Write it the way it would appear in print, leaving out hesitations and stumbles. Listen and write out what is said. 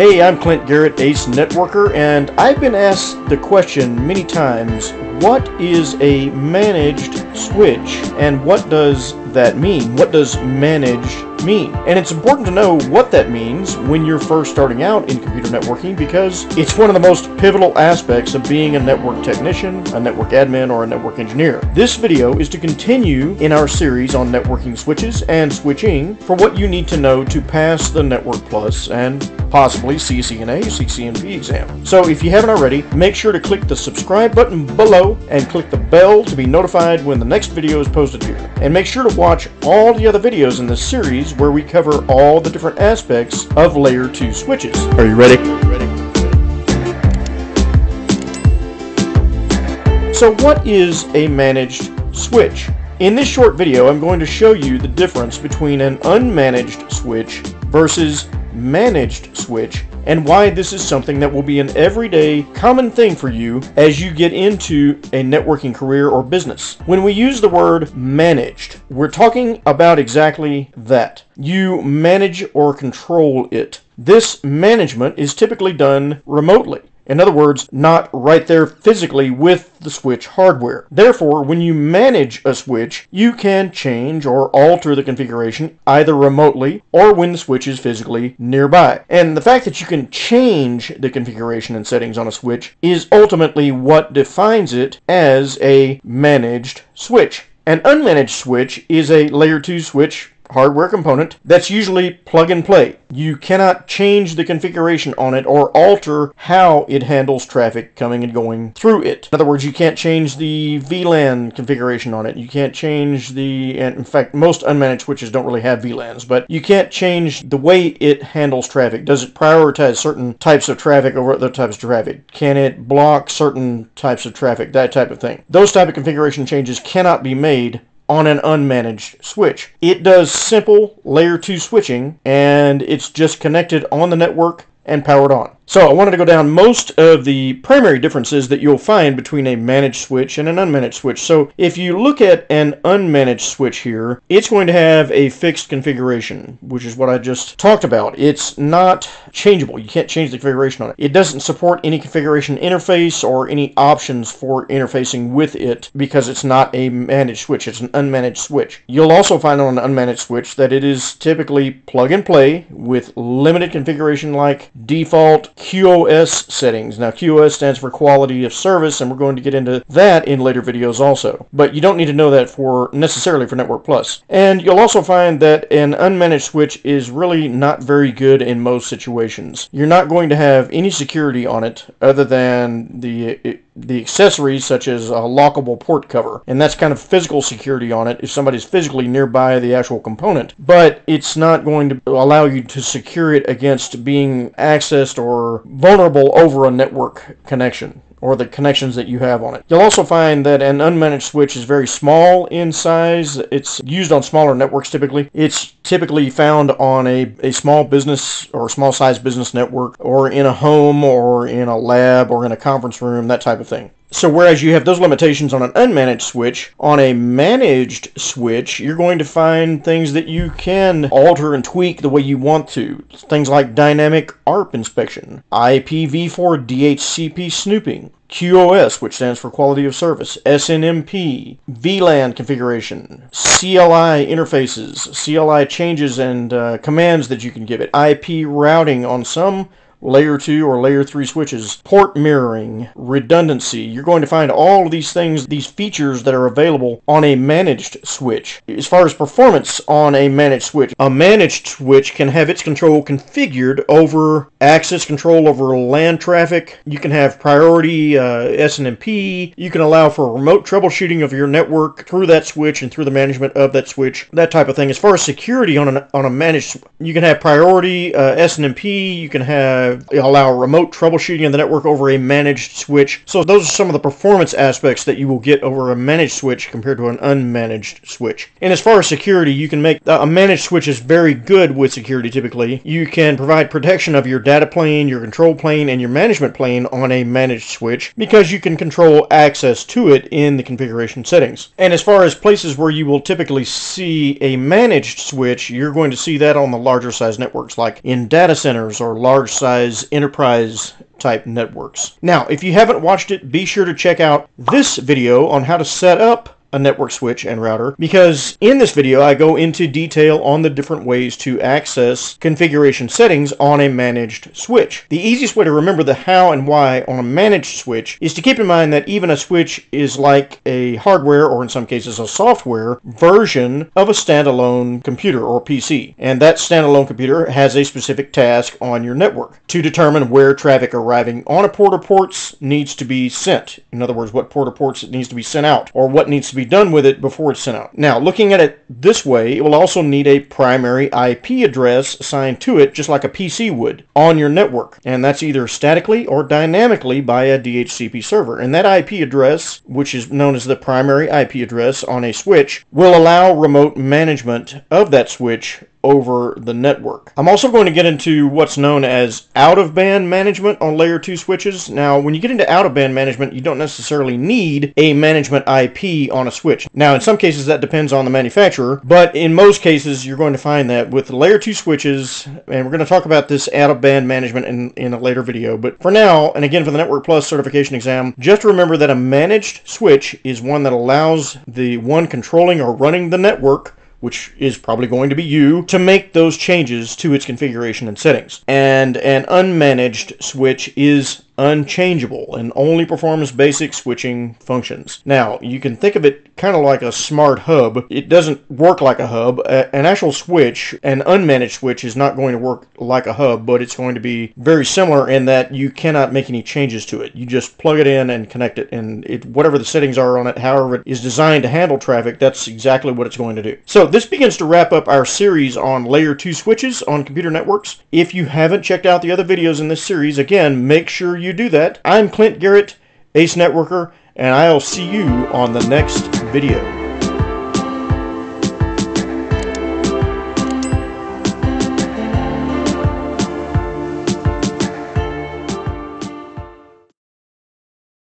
Hey, I'm Clint Garrett, Ace Networker, and I've been asked the question many times, what is a managed switch and what does that mean? What does managed mean? And it's important to know what that means when you're first starting out in computer networking, because it's one of the most pivotal aspects of being a network technician, a network admin, or a network engineer. This video is to continue in our series on networking switches and switching for what you need to know to pass the Network+ and possibly CCNA, CCNP exam. So if you haven't already, make sure to click the subscribe button below and click the bell to be notified when the next video is posted here. And make sure to watch all the other videos in this series where we cover all the different aspects of Layer 2 switches. Are you ready? So what is a managed switch? In this short video, I'm going to show you the difference between an unmanaged switch versus managed switch, and why this is something that will be an everyday common thing for you as you get into a networking career or business. When we use the word managed, we're talking about exactly that. You manage or control it. This management is typically done remotely. In other words, not right there physically with the switch hardware. Therefore, when you manage a switch, you can change or alter the configuration either remotely or when the switch is physically nearby. And the fact that you can change the configuration and settings on a switch is ultimately what defines it as a managed switch. An unmanaged switch is a Layer 2 switch hardware component that's usually plug and play. You cannot change the configuration on it or alter how it handles traffic coming and going through it. In other words, you can't change the VLAN configuration on it. You can't change the, and in fact, most unmanaged switches don't really have VLANs, but you can't change the way it handles traffic. Does it prioritize certain types of traffic over other types of traffic? Can it block certain types of traffic? That type of thing. Those type of configuration changes cannot be made on an unmanaged switch. It does simple Layer 2 switching, and it's just connected on the network and powered on. So I wanted to go down most of the primary differences that you'll find between a managed switch and an unmanaged switch. So if you look at an unmanaged switch here, it's going to have a fixed configuration, which is what I just talked about. It's not changeable. You can't change the configuration on it. It doesn't support any configuration interface or any options for interfacing with it because it's not a managed switch. It's an unmanaged switch. You'll also find on an unmanaged switch that it is typically plug and play with limited configuration like default QoS settings. Now, QoS stands for quality of service, and we're going to get into that in later videos also. But you don't need to know that necessarily for Network+. And you'll also find that an unmanaged switch is really not very good in most situations. You're not going to have any security on it other than the accessories such as a lockable port cover, and that's kind of physical security on it if somebody's physically nearby the actual component, but it's not going to allow you to secure it against being accessed or vulnerable over a network connection or the connections that you have on it. You'll also find that an unmanaged switch is very small in size. It's used on smaller networks typically. It's typically found on a small business or small size business network, or in a home, or in a lab, or in a conference room, that type of thing. So whereas you have those limitations on an unmanaged switch, on a managed switch, you're going to find things that you can alter and tweak the way you want to. Things like dynamic ARP inspection, IPv4 DHCP snooping, QoS, which stands for quality of service, SNMP, VLAN configuration, CLI interfaces, CLI changes and commands that you can give it, IP routing on some Layer 2 or Layer 3 switches, port mirroring, redundancy. You're going to find all of these things, these features that are available on a managed switch. As far as performance on a managed switch can have its control configured over access control over LAN traffic. You can have priority SNMP. You can allow for remote troubleshooting of your network through that switch and through the management of that switch, that type of thing. As far as security on a managed switch, you can have priority SNMP. You can have allow remote troubleshooting of the network over a managed switch. So those are some of the performance aspects that you will get over a managed switch compared to an unmanaged switch. And as far as security, you can make a managed switch is very good with security typically. You can provide protection of your data plane, your control plane, and your management plane on a managed switch because you can control access to it in the configuration settings. And as far as places where you will typically see a managed switch, you're going to see that on the larger size networks like in data centers or large size enterprise, type networks. Now, if you haven't watched it, be sure to check out this video on how to set up a network switch and router, because in this video I go into detail on the different ways to access configuration settings on a managed switch. The easiest way to remember the how and why on a managed switch is to keep in mind that even a switch is like a hardware, or in some cases a software version of a standalone computer or PC, and that standalone computer has a specific task on your network to determine where traffic arriving on a port or ports needs to be sent. In other words, what port or ports it needs to be sent out, or what needs to be done with it before it's sent out. Now, looking at it this way, it will also need a primary IP address assigned to it, just like a PC would, on your network. And that's either statically or dynamically by a DHCP server. And that IP address, which is known as the primary IP address on a switch, will allow remote management of that switch over the network. I'm also going to get into what's known as out-of-band management on layer 2 switches. Now, when you get into out-of-band management, you don't necessarily need a management IP on a switch. Now, in some cases that depends on the manufacturer, but in most cases you're going to find that with layer 2 switches, and we're going to talk about this out-of-band management in a later video, but for now, and again for the Network Plus certification exam, just remember that a managed switch is one that allows the one controlling or running the network, which is probably going to be you, to make those changes to its configuration and settings. And an unmanaged switch is unchangeable and only performs basic switching functions. Now, you can think of it kind of like a smart hub. It doesn't work like a hub. An actual switch, an unmanaged switch, is not going to work like a hub, but it's going to be very similar in that you cannot make any changes to it. You just plug it in and connect it, and whatever the settings are on it, however it is designed to handle traffic, that's exactly what it's going to do. So this begins to wrap up our series on layer 2 switches on computer networks. If you haven't checked out the other videos in this series, again, make sure you do that. I'm Clint Garrett, Ace Networker, and I'll see you on the next video.